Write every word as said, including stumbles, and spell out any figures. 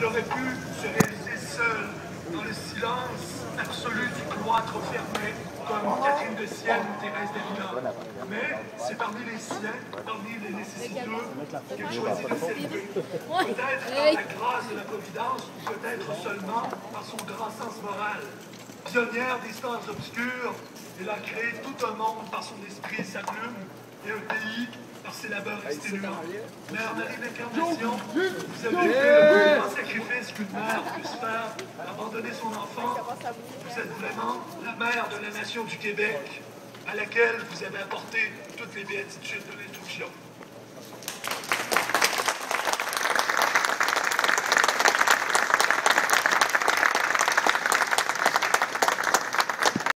Il aurait pu se réaliser seul, dans le silence absolu du cloître fermé, comme Catherine de Sienne ou Thérèse d'Avila. Mais c'est parmi les siens, parmi les nécessiteux, qu'elle choisit de s'élever. Peut-être par la grâce de la Providence, ou peut-être seulement par son grand sens moral. Pionnière des stances obscures, elle a créé tout un monde par son esprit et sa plume, et un pays par ses labeurs exténuants. Mère Marie de l'Incarnation, vous avez fait le plus grand sacrifice qu'une mère puisse faire, abandonner son enfant. Vous êtes vraiment la mère de la nation du Québec, à laquelle vous avez apporté toutes les béatitudes de l'instruction.